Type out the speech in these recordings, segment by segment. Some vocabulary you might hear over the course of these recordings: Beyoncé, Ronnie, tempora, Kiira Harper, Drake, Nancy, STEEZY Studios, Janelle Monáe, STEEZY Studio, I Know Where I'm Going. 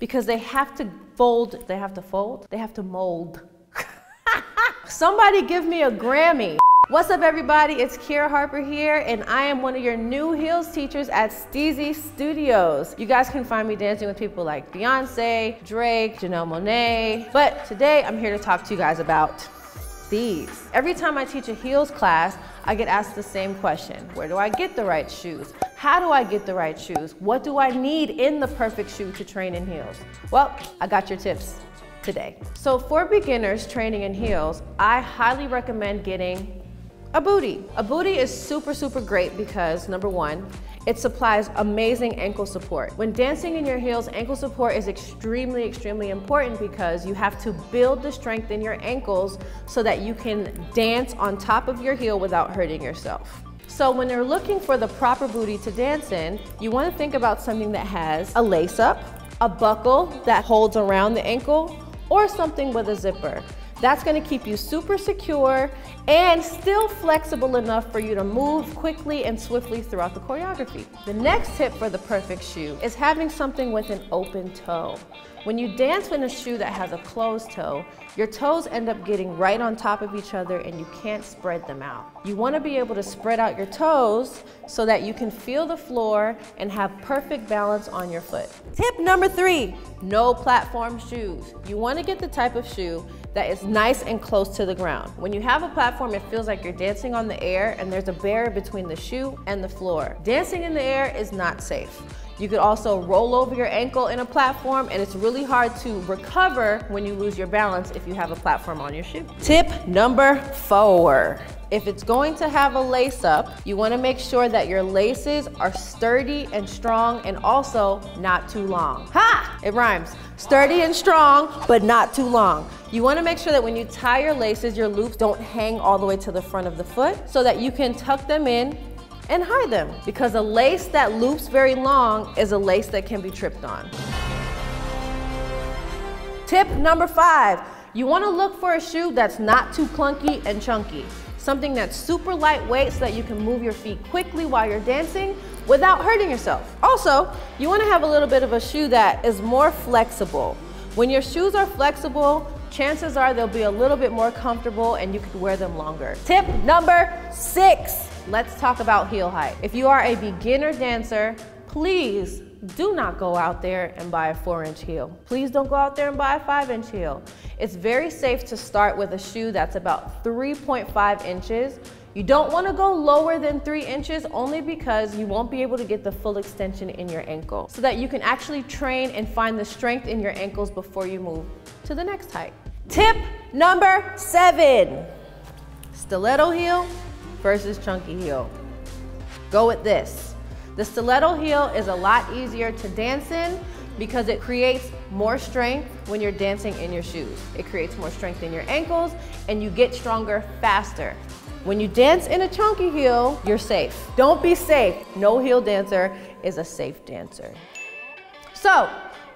because they have to fold, they have to mold. Somebody give me a Grammy. What's up, everybody? It's Kiira Harper here, and I am one of your new heels teachers at STEEZY Studios. You guys can find me dancing with people like Beyoncé, Drake, Janelle Monáe. But today, I'm here to talk to you guys about these. Every time I teach a heels class, I get asked the same question. Where do I get the right shoes? How do I get the right shoes? What do I need in the perfect shoe to train in heels? Well, I got your tips today. So for beginners training in heels, I highly recommend getting a bootie. A bootie is super, super great because, number one, it supplies amazing ankle support. When dancing in your heels, ankle support is extremely, extremely important because you have to build the strength in your ankles so that you can dance on top of your heel without hurting yourself. So when you're looking for the proper bootie to dance in, you want to think about something that has a lace up, a buckle that holds around the ankle, or something with a zipper. That's gonna keep you super secure and still flexible enough for you to move quickly and swiftly throughout the choreography. The next tip for the perfect shoe is having something with an open toe. When you dance in a shoe that has a closed toe, your toes end up getting right on top of each other and you can't spread them out. You wanna be able to spread out your toes so that you can feel the floor and have perfect balance on your foot. Tip number three, no platform shoes. You wanna get the type of shoe that is nice and close to the ground. When you have a platform, it feels like you're dancing on the air and there's a barrier between the shoe and the floor. Dancing in the air is not safe. You could also roll over your ankle in a platform, and it's really hard to recover when you lose your balance if you have a platform on your shoe. Tip number four. If it's going to have a lace up, you wanna make sure that your laces are sturdy and strong and also not too long. Ha! It rhymes. Sturdy and strong, but not too long. You wanna make sure that when you tie your laces, your loops don't hang all the way to the front of the foot so that you can tuck them in and hide them, because a lace that loops very long is a lace that can be tripped on. Tip number five, you wanna look for a shoe that's not too clunky and chunky. Something that's super lightweight so that you can move your feet quickly while you're dancing without hurting yourself. Also, you wanna have a little bit of a shoe that is more flexible. When your shoes are flexible, chances are they'll be a little bit more comfortable and you could wear them longer. Tip number six, let's talk about heel height. If you are a beginner dancer, please do not go out there and buy a 4-inch heel. Please don't go out there and buy a 5-inch heel. It's very safe to start with a shoe that's about 3.5 inches. You don't want to go lower than 3 inches only because you won't be able to get the full extension in your ankle so that you can actually train and find the strength in your ankles before you move to the next height. Tip number seven, stiletto heel versus chunky heel. Go with this. The stiletto heel is a lot easier to dance in because it creates more strength when you're dancing in your shoes. It creates more strength in your ankles and you get stronger faster. When you dance in a chunky heel, you're safe. Don't be safe. No heel dancer is a safe dancer. So,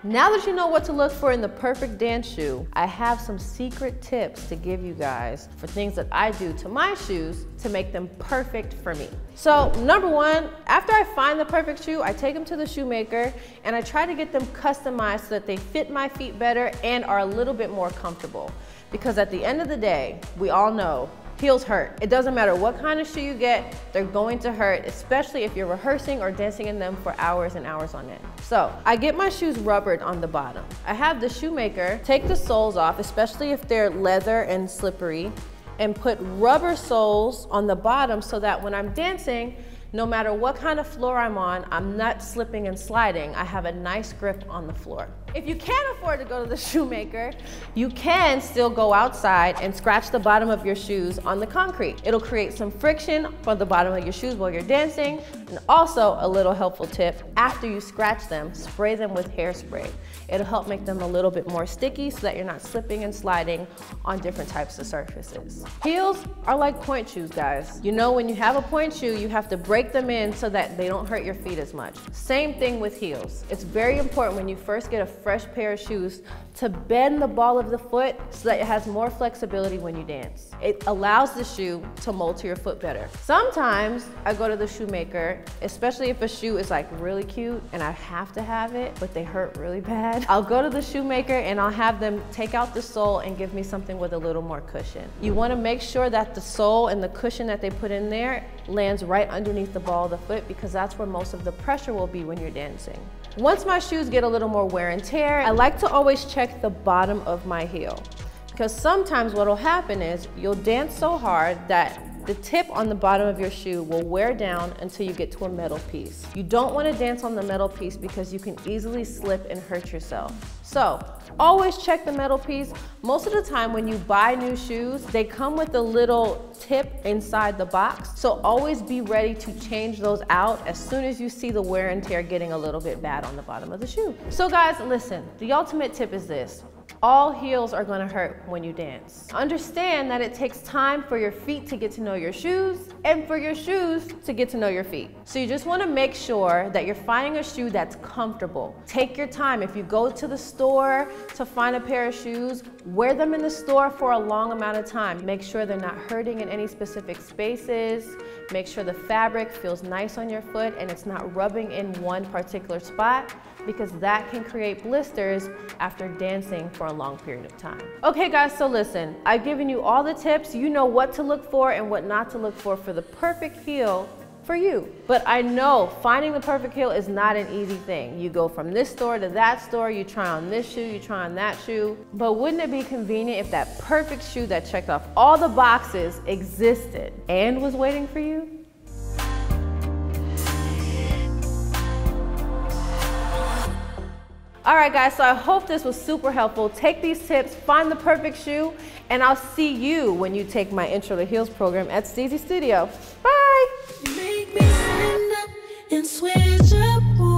now that you know what to look for in the perfect dance shoe, I have some secret tips to give you guys for things that I do to my shoes to make them perfect for me. So number one, after I find the perfect shoe, I take them to the shoemaker and I try to get them customized so that they fit my feet better and are a little bit more comfortable. Because at the end of the day, we all know heels hurt. It doesn't matter what kind of shoe you get, they're going to hurt, especially if you're rehearsing or dancing in them for hours and hours on end. So I get my shoes rubbered on the bottom. I have the shoemaker take the soles off, especially if they're leather and slippery, and put rubber soles on the bottom so that when I'm dancing, no matter what kind of floor I'm on, I'm not slipping and sliding. I have a nice grip on the floor. If you can't afford to go to the shoemaker, you can still go outside and scratch the bottom of your shoes on the concrete. It'll create some friction for the bottom of your shoes while you're dancing. And also a little helpful tip, after you scratch them, spray them with hairspray. It'll help make them a little bit more sticky so that you're not slipping and sliding on different types of surfaces. Heels are like point shoes, guys. You know, when you have a point shoe, you have to break them in so that they don't hurt your feet as much. Same thing with heels. It's very important when you first get a fresh pair of shoes to bend the ball of the foot so that it has more flexibility when you dance. It allows the shoe to mold to your foot better. Sometimes I go to the shoemaker, especially if a shoe is like really cute and I have to have it, but they hurt really bad. I'll go to the shoemaker and I'll have them take out the sole and give me something with a little more cushion. You want to make sure that the sole and the cushion that they put in there lands right underneath the ball of the foot, because that's where most of the pressure will be when you're dancing. Once my shoes get a little more wear and tear, I like to always check the bottom of my heel, because sometimes what'll happen is you'll dance so hard that the tip on the bottom of your shoe will wear down until you get to a metal piece. You don't want to dance on the metal piece because you can easily slip and hurt yourself. So always check the metal piece. Most of the time when you buy new shoes, they come with a little tip inside the box. So always be ready to change those out as soon as you see the wear and tear getting a little bit bad on the bottom of the shoe. So guys, listen, the ultimate tip is this. All heels are gonna hurt when you dance. Understand that it takes time for your feet to get to know your shoes and for your shoes to get to know your feet. So you just wanna make sure that you're finding a shoe that's comfortable. Take your time. If you go to the store to find a pair of shoes, wear them in the store for a long amount of time. Make sure they're not hurting in any specific spaces. Make sure the fabric feels nice on your foot and it's not rubbing in one particular spot, because that can create blisters after dancing for a long period of time. Okay guys, so listen, I've given you all the tips. You know what to look for and what not to look for the perfect heel for you. But I know finding the perfect heel is not an easy thing. You go from this store to that store, you try on this shoe, you try on that shoe. But wouldn't it be convenient if that perfect shoe that checked off all the boxes existed and was waiting for you? All right guys, so I hope this was super helpful. Take these tips, find the perfect shoe, and I'll see you when you take my Intro to Heels program at STEEZY Studio. Bye! Make me stand up and switch up.